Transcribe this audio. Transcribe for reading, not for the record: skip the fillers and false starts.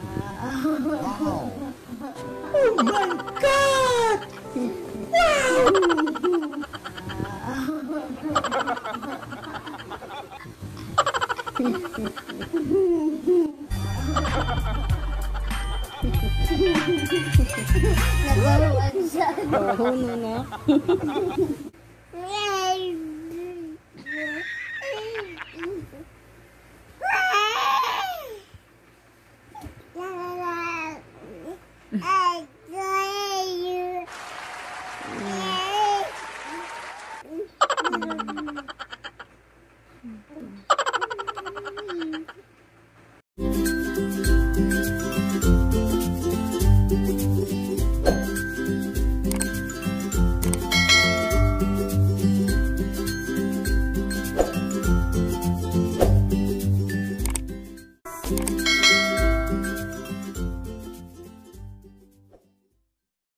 Wow. Oh my God! Wow! Nagkaroon siya.